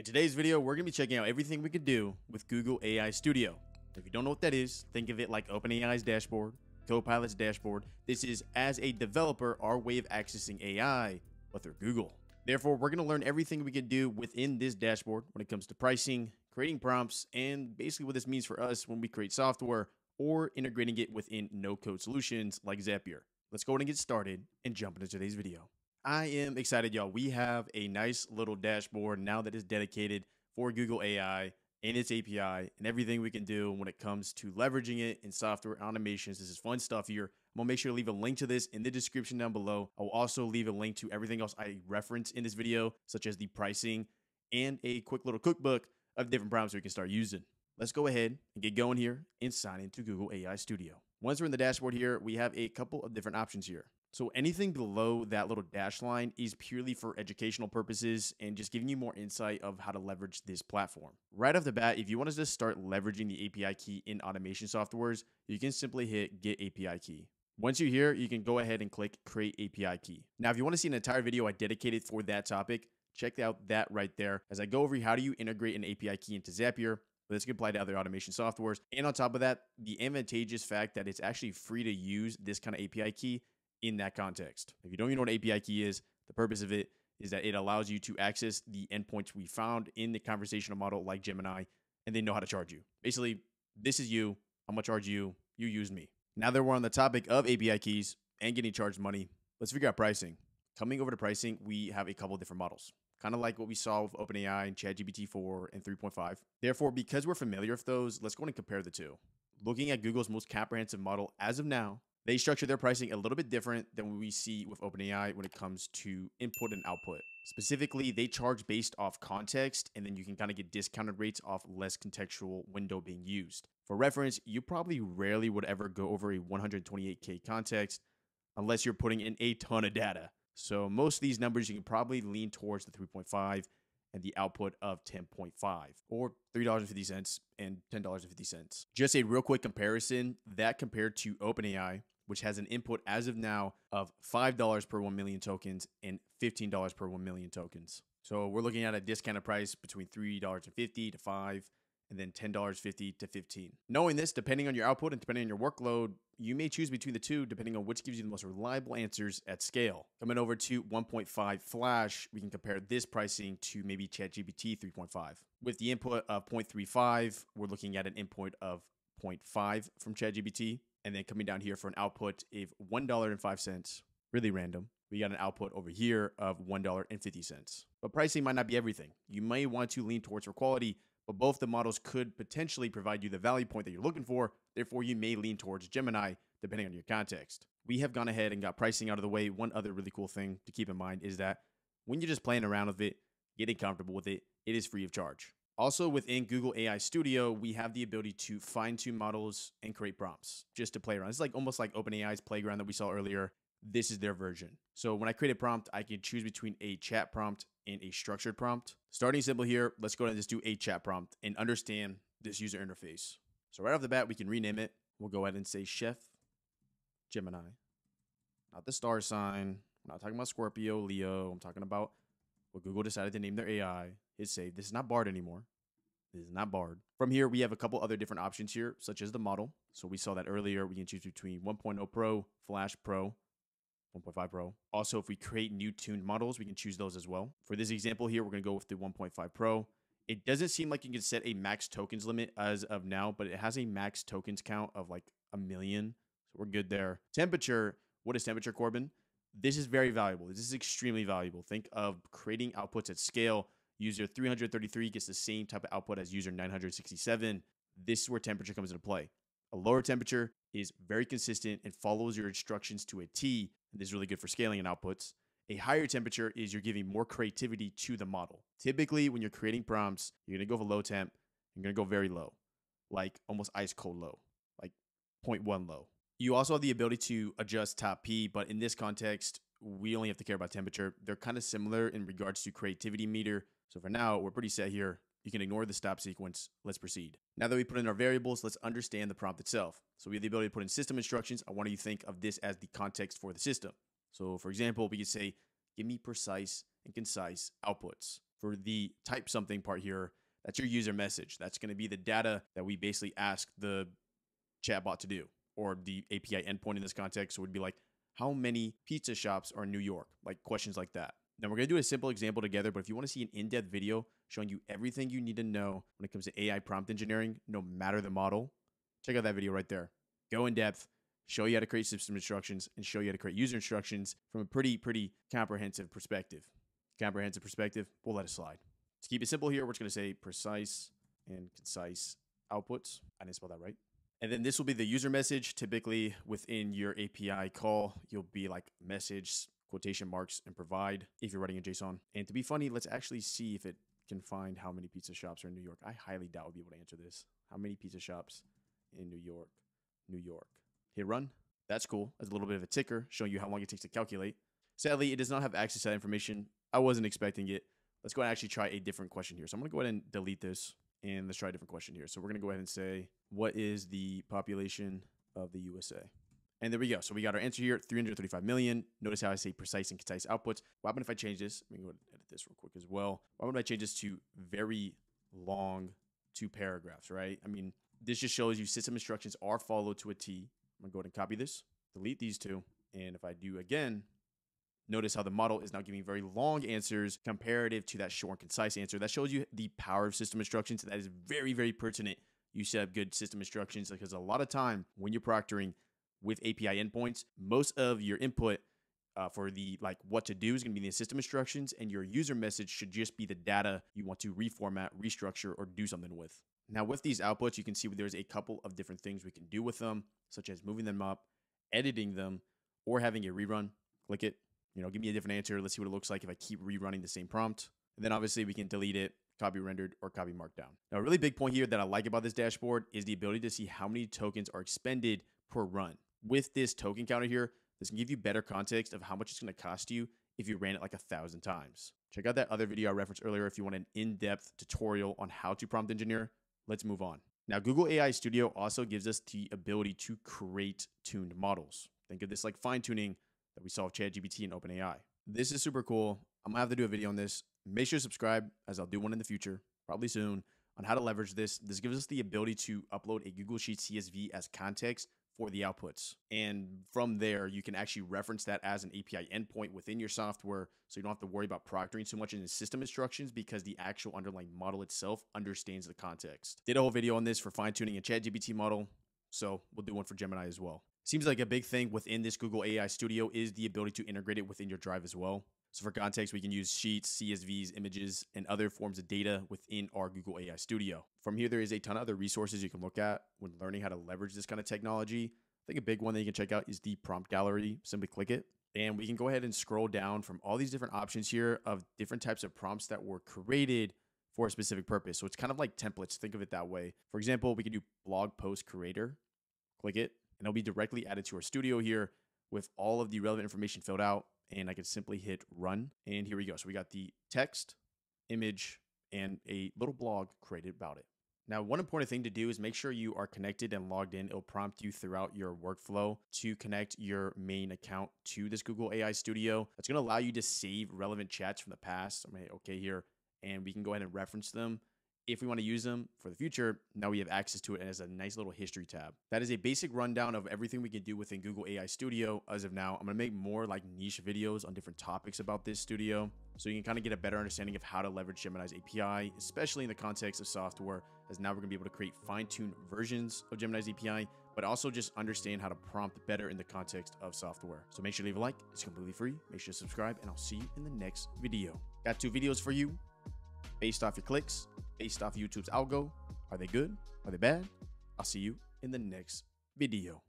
In today's video, we're going to be checking out everything we could do with Google AI Studio. If you don't know what that is, think of it like OpenAI's dashboard, Copilot's dashboard. This is, as a developer, our way of accessing AI, but through Google. Therefore, we're going to learn everything we can do within this dashboard when it comes to pricing, creating prompts, and basically what this means for us when we create software or integrating it within no-code solutions like Zapier. Let's go ahead and get started and jump into today's video. I am excited, y'all. We have a nice little dashboard now that is dedicated for Google AI and its API and everything we can do when it comes to leveraging it in software automations. This is fun stuff here. I'm gonna make sure to leave a link to this in the description down below. I'll also leave a link to everything else I reference in this video, such as the pricing and a quick little cookbook of different prompts we can start using. Let's go ahead and get going here and sign into Google AI Studio. Once we're in the dashboard here, we have a couple of different options here. So anything below that little dash line is purely for educational purposes and just giving you more insight of how to leverage this platform. Right off the bat, if you want us to start leveraging the API key in automation softwares, you can simply hit Get API Key. Once you're here, you can go ahead and click Create API Key. Now, if you want to see an entire video I dedicated for that topic, check out that right there as I go over how do you integrate an API key into Zapier. But this can apply to other automation softwares. And on top of that, the advantageous fact that it's actually free to use this kind of API key in that context. If you don't even know what an API key is, the purpose of it is that it allows you to access the endpoints we found in the conversational model like Gemini, and they know how to charge you. Basically, this is you, I'm gonna charge you, you use me. Now that we're on the topic of API keys and getting charged money, let's figure out pricing. Coming over to pricing, we have a couple of different models, kind of like what we saw with OpenAI and ChatGPT 4 and 3.5. Therefore, because we're familiar with those, let's go and compare the two. Looking at Google's most comprehensive model as of now, they structure their pricing a little bit different than what we see with OpenAI when it comes to input and output. Specifically, they charge based off context, and then you can kind of get discounted rates off less contextual window being used. For reference, you probably rarely would ever go over a 128K context unless you're putting in a ton of data. So most of these numbers, you can probably lean towards the 3.5 and the output of 10.5 or $3.50 and $10.50. Just a real quick comparison, that compared to OpenAI, which has an input as of now of $5 per 1 million tokens and $15 per 1 million tokens. So we're looking at a discounted price between $3.50 to $5 and then $10.50 to $15. Knowing this, depending on your output and depending on your workload, you may choose between the two depending on which gives you the most reliable answers at scale. Coming over to 1.5 Flash, we can compare this pricing to maybe ChatGPT 3.5. With the input of 0.35, we're looking at an input of 0.5 from ChatGPT. And then coming down here for an output of $1.05, really random. We got an output over here of $1.50. But pricing might not be everything. You may want to lean towards for quality, but both the models could potentially provide you the value point that you're looking for. Therefore, you may lean towards Gemini, depending on your context. We have gone ahead and got pricing out of the way. One other really cool thing to keep in mind is that when you're just playing around with it, getting comfortable with it, it is free of charge. Also within Google AI Studio, we have the ability to fine-tune models and create prompts just to play around. It's like almost like OpenAI's playground that we saw earlier. This is their version. So when I create a prompt, I can choose between a chat prompt and a structured prompt. Starting simple here, let's go ahead and just do a chat prompt and understand this user interface. So right off the bat, we can rename it. We'll go ahead and say Chef Gemini, not the star sign. I'm not talking about Scorpio, Leo. I'm talking about what Google decided to name their AI. Hit save. This is not Bard anymore. This is not Bard. From here, we have a couple other different options here, such as the model. So we saw that earlier. We can choose between 1.0 Pro, Flash Pro, 1.5 Pro. Also, if we create new tuned models, we can choose those as well. For this example here, we're going to go with the 1.5 Pro. It doesn't seem like you can set a max tokens limit as of now, but it has a max tokens count of like 1 million. So we're good there. Temperature. What is temperature, Corbin? This is very valuable. This is extremely valuable. Think of creating outputs at scale. User 333 gets the same type of output as user 967. This is where temperature comes into play. A lower temperature is very consistent and follows your instructions to a T. And this is really good for scaling and outputs. A higher temperature is you're giving more creativity to the model. Typically, when you're creating prompts, you're going to go for low temp. You're going to go very low, like almost ice cold low, like 0.1 low. You also have the ability to adjust top P, but in this context, we only have to care about temperature. They're kind of similar in regards to creativity meter. So for now, we're pretty set here. You can ignore the stop sequence. Let's proceed. Now that we put in our variables, let's understand the prompt itself. So we have the ability to put in system instructions. I want you to think of this as the context for the system. So for example, we could say, give me precise and concise outputs. for the type something part here, that's your user message. That's going to be the data that we basically ask the chatbot to do, or the API endpoint in this context would be like, how many pizza shops are in New York? Like questions like that. Now we're going to do a simple example together, but if you want to see an in-depth video showing you everything you need to know when it comes to AI prompt engineering, no matter the model, check out that video right there. Go in depth, show you how to create system instructions, and show you how to create user instructions from a pretty comprehensive perspective. We'll let it slide. To keep it simple here, we're just going to say precise and concise outputs. I didn't spell that right. And then this will be the user message. Typically within your API call, you'll be like message, quotation marks, and provide if you're writing in JSON. And to be funny, let's actually see if it can find how many pizza shops are in New York. I highly doubt we'll be able to answer this. How many pizza shops in New York? Hit run. That's cool. That's a little bit of a ticker showing you how long it takes to calculate. Sadly, it does not have access to that information. I wasn't expecting it. Let's go and actually try a different question here. So I'm going to go ahead and delete this, and let's try a different question here. So we're going to go ahead and say, what is the population of the USA? And there we go. So we got our answer here, 335 million. Notice how I say precise and concise outputs. What happened if I change this? Let me go ahead and edit this real quick as well. Why would I change this to very long, 2 paragraphs, right? I mean, this just shows you system instructions are followed to a T. I'm going to go ahead and copy this, delete these two. And if I do again, notice how the model is now giving very long answers comparative to that short and concise answer. That shows you the power of system instructions. That is very pertinent. You set up good system instructions, because a lot of time when you're proctoring with API endpoints, most of your input for the like what to do is going to be the system instructions, and your user message should just be the data you want to reformat, restructure, or do something with. Now with these outputs, you can see there's a couple of different things we can do with them, such as moving them up, editing them, or having a rerun. Click it, you know, give me a different answer. Let's see what it looks like if I keep rerunning the same prompt. And then obviously we can delete it, copy rendered, or copy markdown. Now, a really big point here that I like about this dashboard is the ability to see how many tokens are expended per run. With this token counter here, this can give you better context of how much it's going to cost you if you ran it like 1,000 times. Check out that other video I referenced earlier if you want an in-depth tutorial on how to prompt engineer. Let's move on. Now, Google AI Studio also gives us the ability to create tuned models. Think of this like fine-tuning that we saw with ChatGPT and OpenAI. This is super cool. I'm gonna have to do a video on this. Make sure to subscribe, as I'll do one in the future, probably soon, on how to leverage this. This gives us the ability to upload a Google Sheet CSV as context for the outputs. And from there, you can actually reference that as an API endpoint within your software, so you don't have to worry about proctoring so much in the system instructions, because the actual underlying model itself understands the context. Did a whole video on this for fine-tuning a ChatGPT model, so we'll do one for Gemini as well. Seems like a big thing within this Google AI Studio is the ability to integrate it within your Drive as well. So for context, we can use sheets, CSVs, images, and other forms of data within our Google AI Studio. From here, there is a ton of other resources you can look at when learning how to leverage this kind of technology. I think a big one that you can check out is the prompt gallery. Simply click it, and we can go ahead and scroll down from all these different options here of different types of prompts that were created for a specific purpose. So it's kind of like templates. Think of it that way. For example, we can do blog post creator. Click it, and it'll be directly added to our studio here with all of the relevant information filled out. And I could simply hit run, and here we go. So we got the text, image, and a little blog created about it. Now, one important thing to do is make sure you are connected and logged in. It'll prompt you throughout your workflow to connect your main account to this Google AI Studio. That's going to allow you to save relevant chats from the past. I'm going to hit okay here, and we can go ahead and reference them if we want to use them for the future. Now we have access to it as a nice little history tab. That is a basic rundown of everything we can do within Google AI Studio. As of now, I'm going to make more like niche videos on different topics about this studio, so you can kind of get a better understanding of how to leverage Gemini's API, especially in the context of software, as now we're going to be able to create fine-tuned versions of Gemini's API, but also just understand how to prompt better in the context of software. So make sure to leave a like. It's completely free. Make sure to subscribe, and I'll see you in the next video. Got 2 videos for you. Based off your clicks, based off YouTube's algo. Are they good? Are they bad? I'll see you in the next video.